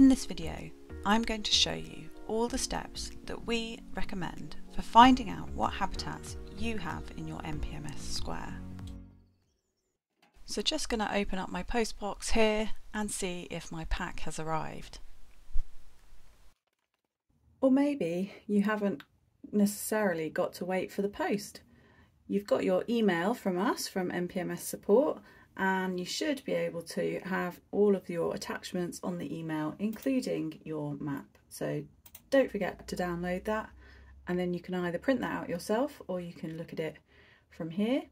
In this video, I'm going to show you all the steps that we recommend for finding out what habitats you have in your NPMS square. So just going to open up my post box here and see if my pack has arrived. Or maybe you haven't necessarily got to wait for the post. You've got your email from us, from NPMS support, and you should be able to have all of your attachments on the email, including your map. So don't forget to download that, and then you can either print that out yourself or you can look at it from here.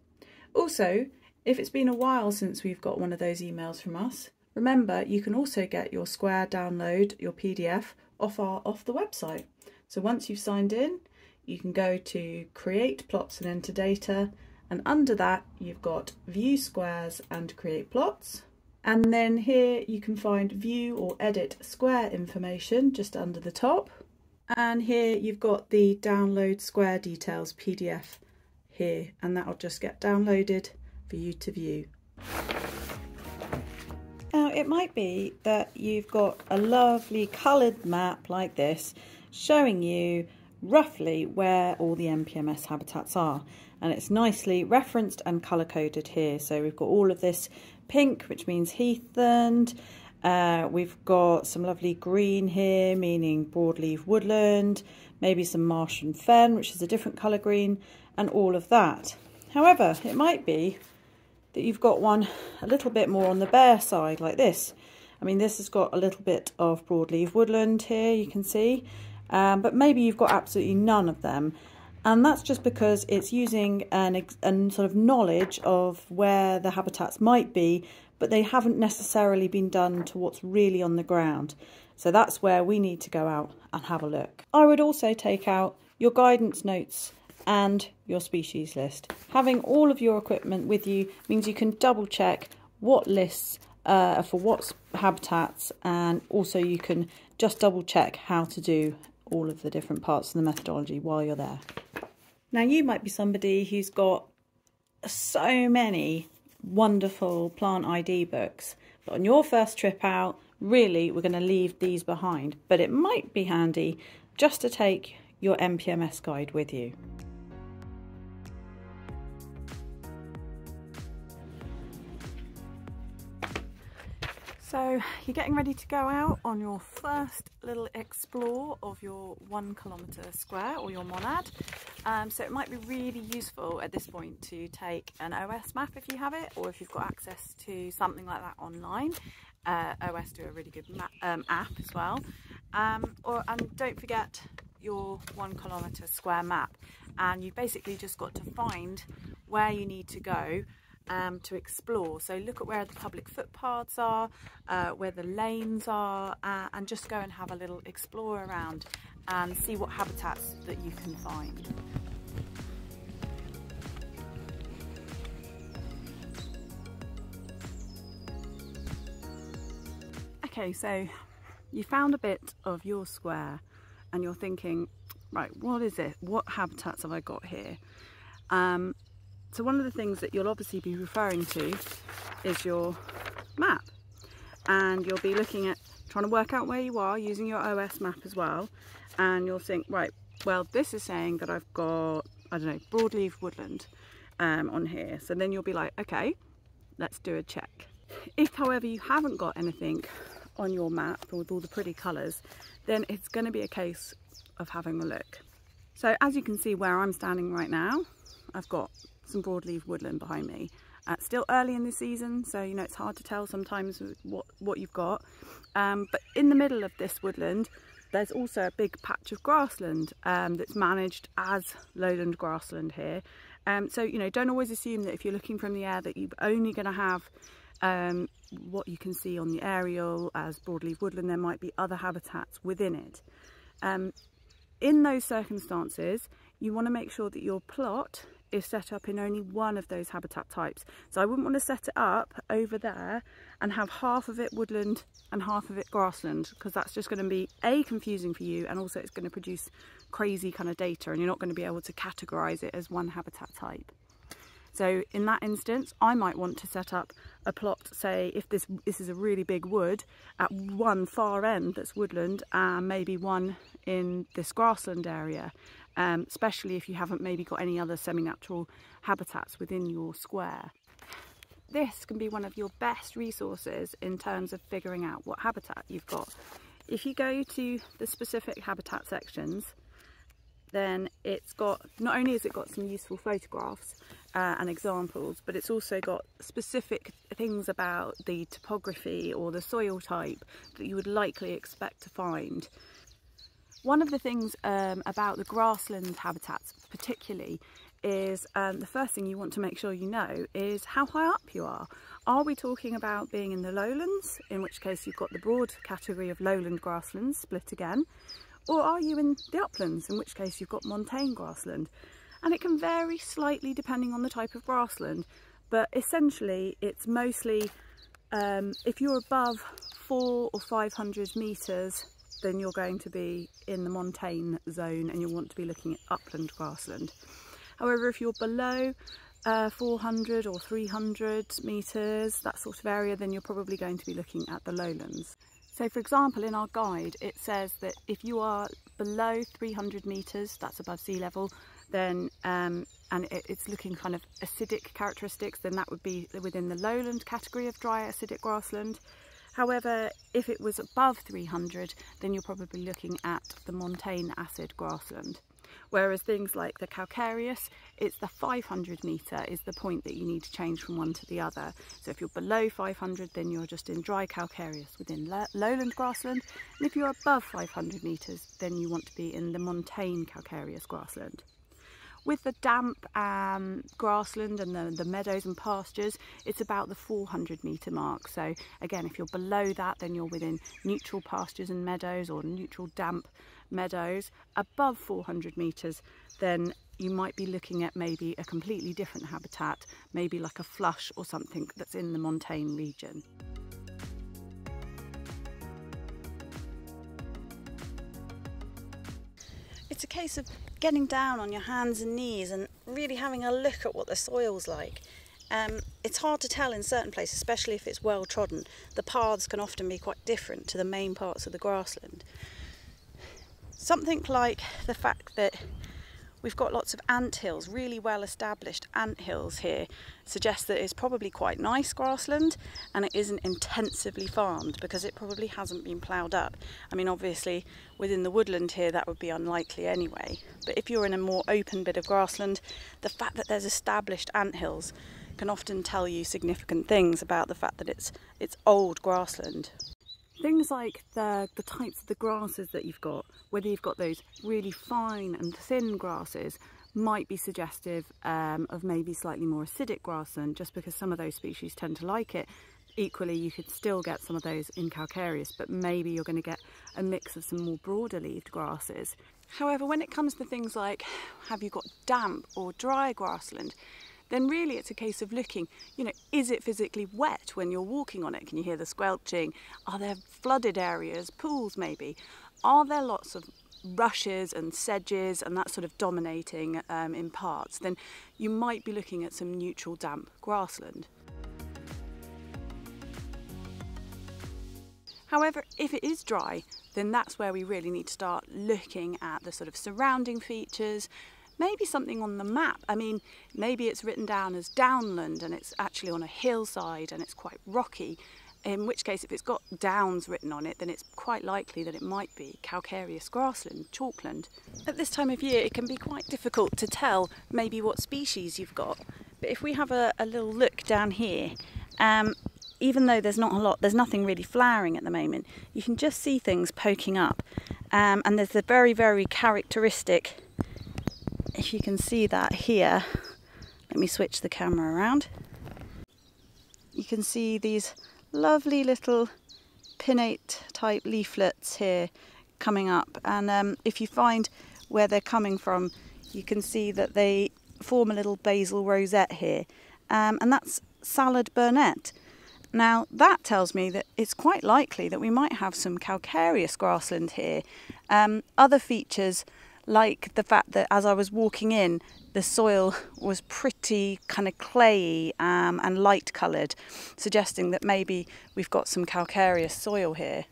Also, if it's been a while since we've got one of those emails from us, remember you can also get your square download, your PDF, off the website. So once you've signed in, you can go to create plots and enter data, and under that you've got view squares and create plots, and then here you can find view or edit square information just under the top, and here you've got the download square details PDF here, and that'll just get downloaded for you to view. Now it might be that you've got a lovely coloured map like this showing you roughly where all the NPMS habitats are, and it's nicely referenced and colour coded here. So we've got all of this pink, which means heathland, we've got some lovely green here meaning broadleaf woodland, maybe some marsh and fen which is a different colour green, and all of that. However, it might be that you've got one a little bit more on the bare side like this. I mean, this has got a little bit of broadleaf woodland here, you can see, but maybe you've got absolutely none of them, and that's just because it's using an sort of knowledge of where the habitats might be, but they haven't necessarily been done to what's really on the ground. So that's where we need to go out and have a look. I would also take out your guidance notes and your species list. Having all of your equipment with you means you can double check what lists are for what habitats, and also you can just double check how to do all of the different parts of the methodology while you're there. Now you might be somebody who's got so many wonderful plant ID books, but on your first trip out, really we're going to leave these behind, but it might be handy just to take your NPMS guide with you. So you're getting ready to go out on your first little explore of your 1 kilometre square or your monad. So it might be really useful at this point to take an OS map if you have it, or if you've got access to something like that online. OS do a really good app as well. And don't forget your 1 kilometre square map. And you've basically just got to find where you need to go to explore. So look at where the public footpaths are, where the lanes are, and just go and have a little explore around and see what habitats that you can find. Okay, so you found a bit of your square and you're thinking, right, what is it? What habitats have I got here? So one of the things that you'll obviously be referring to is your map, and you'll be looking at trying to work out where you are using your OS map as well, and you'll think, right, well this is saying that I've got, I don't know, broadleaf woodland on here. So then you'll be like, okay, let's do a check. If however you haven't got anything on your map with all the pretty colours, then it's going to be a case of having a look. So as you can see where I'm standing right now, I've got some broadleaf woodland behind me. It's still early in the season, so you know it's hard to tell sometimes what you've got, but in the middle of this woodland there's also a big patch of grassland that's managed as lowland grassland here, so you know, don't always assume that if you're looking from the air that you're only going to have what you can see on the aerial as broadleaf woodland. There might be other habitats within it. In those circumstances you want to make sure that your plot is set up in only one of those habitat types. So I wouldn't want to set it up over there and have half of it woodland and half of it grassland, because that's just going to be A, confusing for you, and also it's going to produce crazy kind of data and you're not going to be able to categorise it as one habitat type. So in that instance, I might want to set up a plot, say if this is a really big wood, at one far end that's woodland and maybe one in this grassland area, especially if you haven't maybe got any other semi-natural habitats within your square. This can be one of your best resources in terms of figuring out what habitat you've got. If you go to the specific habitat sections, then it's got, not only has it got some useful photographs and examples, but it's also got specific things about the topography or the soil type that you would likely expect to find. One of the things about the grassland habitats particularly is the first thing you want to make sure you know is how high up you are. Are we talking about being in the lowlands, in which case you've got the broad category of lowland grasslands split again, or are you in the uplands, in which case you've got montane grassland? And it can vary slightly depending on the type of grassland, but essentially it's mostly if you're above 400 or 500 metres, then you're going to be in the montane zone and you'll want to be looking at upland grassland. However, if you're below 400 or 300 metres, that sort of area, then you're probably going to be looking at the lowlands. So for example, in our guide, it says that if you are below 300 metres, that's above sea level, then, and it's looking kind of acidic characteristics, then that would be within the lowland category of dry acidic grassland. However, if it was above 300, then you're probably looking at the montane acid grassland. Whereas things like the calcareous, it's the 500 metre is the point that you need to change from one to the other. So if you're below 500, then you're just in dry calcareous within lowland grassland. And if you're above 500 metres, then you want to be in the montane calcareous grassland. With the damp grassland and the meadows and pastures, it's about the 400 metre mark. So again, if you're below that, then you're within neutral pastures and meadows or neutral damp meadows. Above 400 metres, then you might be looking at maybe a completely different habitat, maybe like a flush or something that's in the montane region. It's a case of getting down on your hands and knees and really having a look at what the soil's like. It's hard to tell in certain places, especially if it's well trodden. The paths can often be quite different to the main parts of the grassland. Something like the fact that we've got lots of anthills, really well established anthills here, suggests that it's probably quite nice grassland and it isn't intensively farmed because it probably hasn't been ploughed up. I mean, obviously within the woodland here that would be unlikely anyway, but if you're in a more open bit of grassland, the fact that there's established anthills can often tell you significant things about the fact that it's old grassland. Things like the types of the grasses that you've got, whether you've got those really fine and thin grasses, might be suggestive of maybe slightly more acidic grassland, just because some of those species tend to like it. Equally, you could still get some of those in calcareous, but maybe you're going to get a mix of some more broader-leaved grasses. However, when it comes to things like, have you got damp or dry grassland? Then really it's a case of looking, you know, is it physically wet when you're walking on it? Can you hear the squelching? Are there flooded areas, pools maybe? Are there lots of rushes and sedges and that sort of dominating in parts? Then you might be looking at some neutral damp grassland. However, if it is dry, then that's where we really need to start looking at the sort of surrounding features, maybe something on the map. I mean, maybe it's written down as downland and it's actually on a hillside and it's quite rocky, in which case if it's got downs written on it, then it's quite likely that it might be calcareous grassland, chalkland. At this time of year, it can be quite difficult to tell maybe what species you've got. But if we have a little look down here, even though there's not a lot, there's nothing really flowering at the moment, you can just see things poking up. And there's the very, very characteristic, if you can see that here, let me switch the camera around. You can see these lovely little pinnate type leaflets here coming up, and if you find where they're coming from, you can see that they form a little basal rosette here, and that's salad burnet. Now that tells me that it's quite likely that we might have some calcareous grassland here. Other features like the fact that as I was walking in, the soil was pretty kind of clayey and light coloured, suggesting that maybe we've got some calcareous soil here.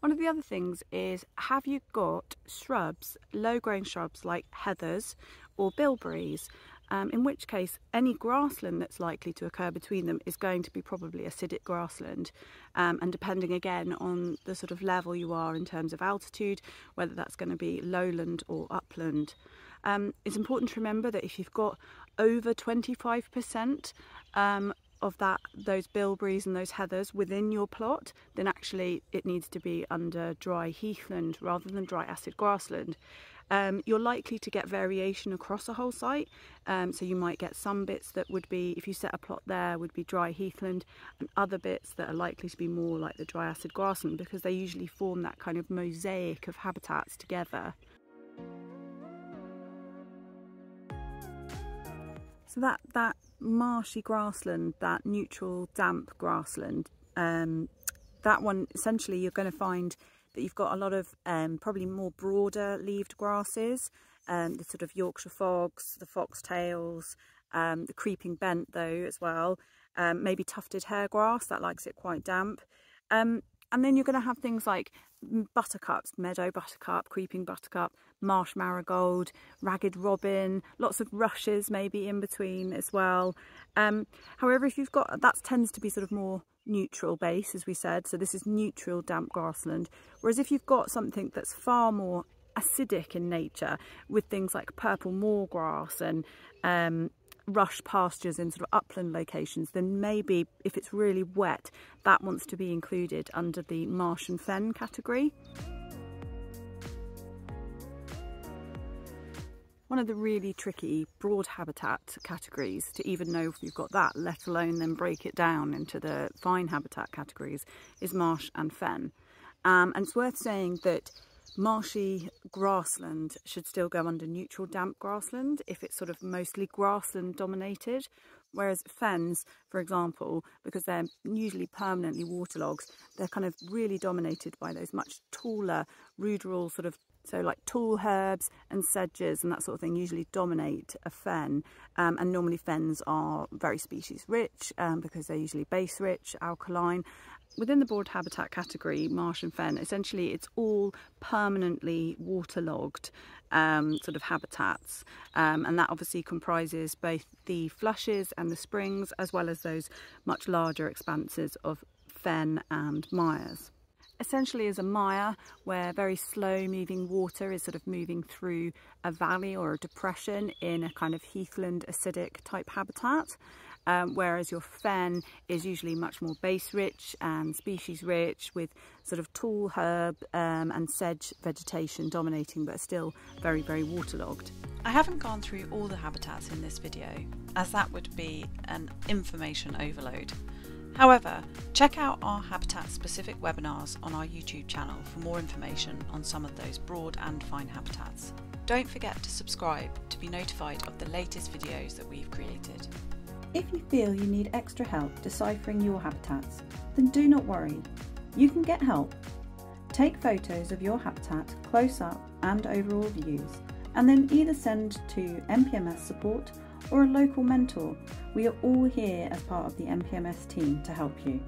One of the other things is, have you got shrubs, low-growing shrubs like heathers or bilberries? In which case, any grassland that's likely to occur between them is going to be probably acidic grassland. And depending again on the sort of level you are in terms of altitude, whether that's going to be lowland or upland. It's important to remember that if you've got over 25% of those bilberries and those heathers within your plot, then actually it needs to be under dry heathland rather than dry acid grassland. You're likely to get variation across a whole site, so you might get some bits that would be, if you set a plot there, would be dry heathland, and other bits that are likely to be more like the dry acid grassland, because they usually form that kind of mosaic of habitats together. So that marshy grassland, that neutral damp grassland, that one essentially you're going to find that you've got a lot of probably more broader leaved grasses, the sort of Yorkshire fogs, the foxtails, the creeping bent though as well, maybe tufted hairgrass, that likes it quite damp. And then you're going to have things like buttercups, meadow buttercup, creeping buttercup, marsh marigold, ragged robin, lots of rushes maybe in between as well. However, if you've got, that tends to be sort of more neutral base, as we said, so this is neutral damp grassland. Whereas if you've got something that's far more acidic in nature, with things like purple moorgrass and rush pastures in sort of upland locations, then maybe if it's really wet, that wants to be included under the marsh and fen category. One of the really tricky broad habitat categories to even know if you've got that, let alone then break it down into the fine habitat categories, is marsh and fen. And it's worth saying that marshy grassland should still go under neutral damp grassland if it's sort of mostly grassland dominated, whereas fens, for example, because they're usually permanently waterlogged, they're kind of really dominated by those much taller ruderal sort of, so like tall herbs and sedges and that sort of thing usually dominate a fen, and normally fens are very species rich because they're usually base rich, alkaline. Within the broad habitat category, marsh and fen, essentially it's all permanently waterlogged sort of habitats, and that obviously comprises both the flushes and the springs, as well as those much larger expanses of fen and mires. Essentially is a mire where very slow moving water is sort of moving through a valley or a depression in a kind of heathland acidic type habitat, whereas your fen is usually much more base rich and species rich, with sort of tall herb and sedge vegetation dominating, but still very, very waterlogged. I haven't gone through all the habitats in this video, as that would be an information overload. However, check out our habitat-specific webinars on our YouTube channel for more information on some of those broad and fine habitats. Don't forget to subscribe to be notified of the latest videos that we've created. If you feel you need extra help deciphering your habitats, then do not worry, you can get help. Take photos of your habitat close-up and overall views, and then either send to NPMS support or a local mentor. We are all here as part of the NPMS team to help you.